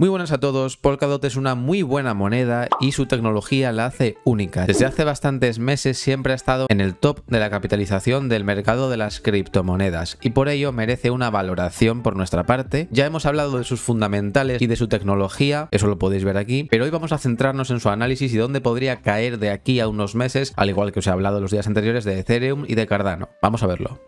Muy buenas a todos, Polkadot es una muy buena moneda y su tecnología la hace única. Desde hace bastantes meses siempre ha estado en el top de la capitalización del mercado de las criptomonedas y por ello merece una valoración por nuestra parte. Ya hemos hablado de sus fundamentales y de su tecnología, eso lo podéis ver aquí, pero hoy vamos a centrarnos en su análisis y dónde podría caer de aquí a unos meses, al igual que os he hablado los días anteriores de Ethereum y de Cardano. Vamos a verlo.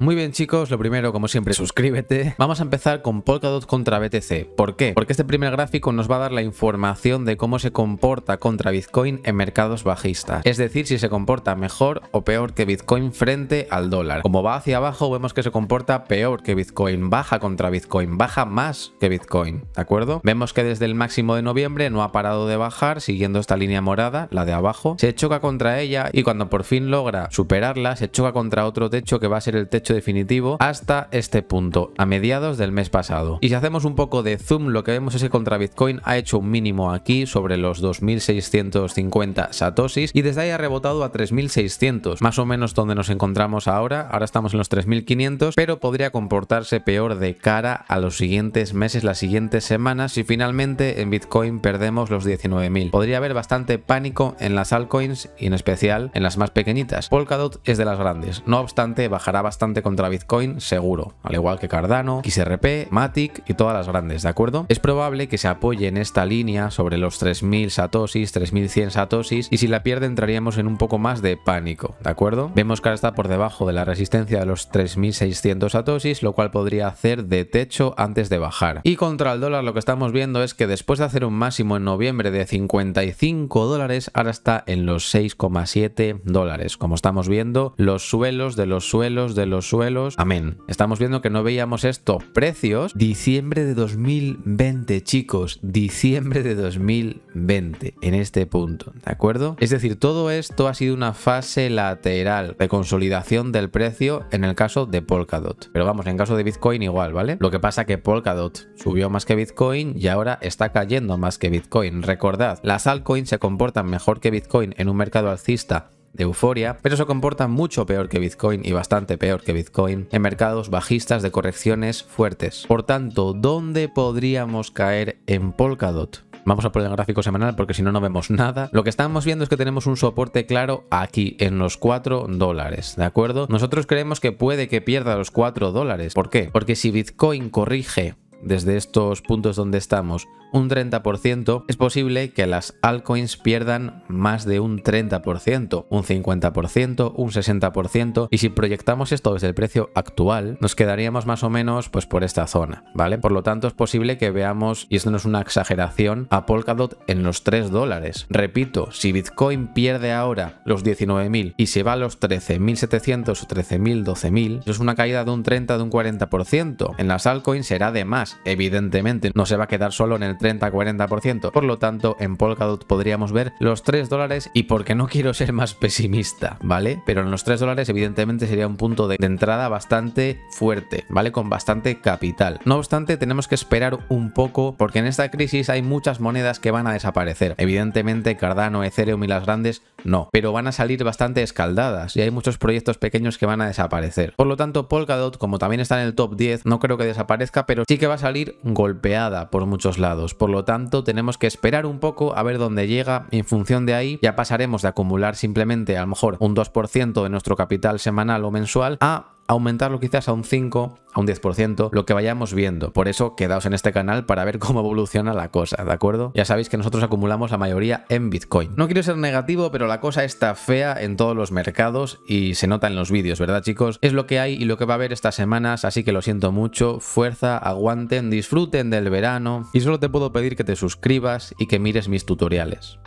Muy bien chicos, lo primero como siempre suscríbete. Vamos a empezar con Polkadot contra BTC. ¿Por qué? Porque este primer gráfico nos va a dar la información de cómo se comporta contra Bitcoin en mercados bajistas. Es decir, si se comporta mejor o peor que Bitcoin frente al dólar. Como va hacia abajo vemos que se comporta peor que Bitcoin, baja contra Bitcoin, baja más que Bitcoin, ¿de acuerdo? Vemos que desde el máximo de noviembre no ha parado de bajar siguiendo esta línea morada, la de abajo. Se choca contra ella y cuando por fin logra superarla se choca contra otro techo que va a ser el techo definitivo hasta este punto a mediados del mes pasado. Y si hacemos un poco de zoom, lo que vemos es que contra Bitcoin ha hecho un mínimo aquí sobre los 2.650 satoshis y desde ahí ha rebotado a 3.600, más o menos donde nos encontramos ahora. Ahora estamos en los 3.500, pero podría comportarse peor de cara a los siguientes meses, las siguientes semanas, si finalmente en Bitcoin perdemos los 19.000. Podría haber bastante pánico en las altcoins y en especial en las más pequeñitas. Polkadot es de las grandes, no obstante bajará bastante contra Bitcoin seguro, al igual que Cardano, XRP, Matic y todas las grandes, ¿de acuerdo? Es probable que se apoye en esta línea sobre los 3.000 satoshis, 3.100 satoshis y si la pierde entraríamos en un poco más de pánico, ¿de acuerdo? Vemos que ahora está por debajo de la resistencia de los 3.600 satoshis, lo cual podría hacer de techo antes de bajar. Y contra el dólar lo que estamos viendo es que después de hacer un máximo en noviembre de 55 dólares, ahora está en los 6,7 dólares. Como estamos viendo, los suelos de los suelos de los suelos, amén. Estamos viendo que no veíamos estos precios. Diciembre de 2020, chicos. Diciembre de 2020 en este punto, ¿de acuerdo? Es decir, todo esto ha sido una fase lateral de consolidación del precio en el caso de Polkadot. Pero vamos, en caso de Bitcoin igual, ¿vale? Lo que pasa que Polkadot subió más que Bitcoin y ahora está cayendo más que Bitcoin. Recordad, las altcoins se comportan mejor que Bitcoin en un mercado alcista de euforia, pero se comporta mucho peor que Bitcoin y bastante peor que Bitcoin en mercados bajistas de correcciones fuertes. Por tanto, ¿dónde podríamos caer en Polkadot? Vamos a poner el gráfico semanal porque si no, no vemos nada. Lo que estamos viendo es que tenemos un soporte claro aquí, en los 4 dólares, ¿de acuerdo? Nosotros creemos que puede que pierda los 4 dólares. ¿Por qué? Porque si Bitcoin corrige desde estos puntos donde estamos un 30%, es posible que las altcoins pierdan más de un 30%, un 50%, un 60%, y si proyectamos esto desde el precio actual nos quedaríamos más o menos pues por esta zona, ¿vale? Por lo tanto es posible que veamos, y esto no es una exageración, a Polkadot en los 3 dólares. Repito, si Bitcoin pierde ahora los 19.000 y se va a los 13.700 o 13.000, 12.000, eso es una caída de un 30, de un 40%. En las altcoins será de más. Evidentemente no se va a quedar solo en el 30-40%, por lo tanto en Polkadot podríamos ver los 3 dólares y porque no quiero ser más pesimista, ¿vale? Pero en los 3 dólares evidentemente sería un punto de entrada bastante fuerte, ¿vale? Con bastante capital. No obstante, tenemos que esperar un poco porque en esta crisis hay muchas monedas que van a desaparecer. Evidentemente Cardano, Ethereum y las grandes no, pero van a salir bastante escaldadas y hay muchos proyectos pequeños que van a desaparecer. Por lo tanto Polkadot, como también está en el top 10, no creo que desaparezca, pero sí que va a salir golpeada por muchos lados. Por lo tanto tenemos que esperar un poco a ver dónde llega y en función de ahí ya pasaremos de acumular simplemente a lo mejor un 2% de nuestro capital semanal o mensual a aumentarlo quizás a un 5, a un 10%, lo que vayamos viendo. Por eso quedaos en este canal para ver cómo evoluciona la cosa, ¿de acuerdo? Ya sabéis que nosotros acumulamos la mayoría en Bitcoin. No quiero ser negativo, pero la cosa está fea en todos los mercados y se nota en los vídeos, ¿verdad, chicos? Es lo que hay y lo que va a haber estas semanas, así que lo siento mucho. Fuerza, aguanten, disfruten del verano y solo te puedo pedir que te suscribas y que mires mis tutoriales.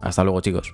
Hasta luego, chicos.